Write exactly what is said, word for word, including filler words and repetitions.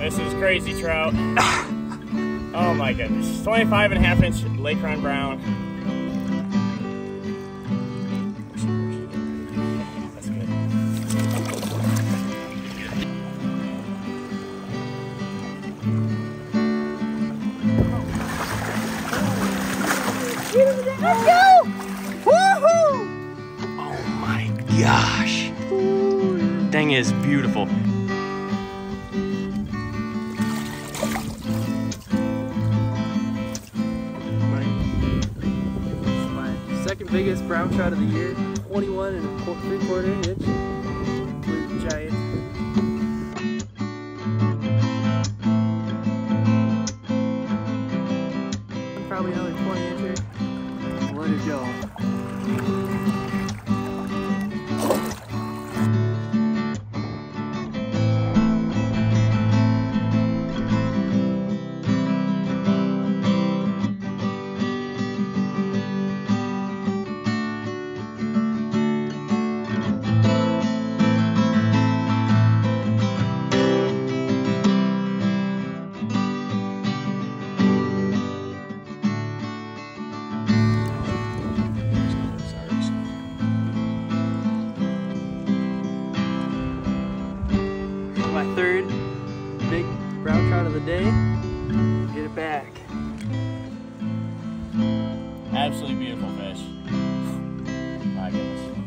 This is crazy trout. Oh my goodness. twenty-five and a half inch Lake Run Brown. That's good. Let's go! Woohoo! Oh my gosh. Thing is beautiful. Second biggest brown trout of the year, twenty-one and three quarter inch. Blue giant. Probably another twenty incher. What a job. My third big brown trout of the day. Get it back. Absolutely beautiful fish. My goodness.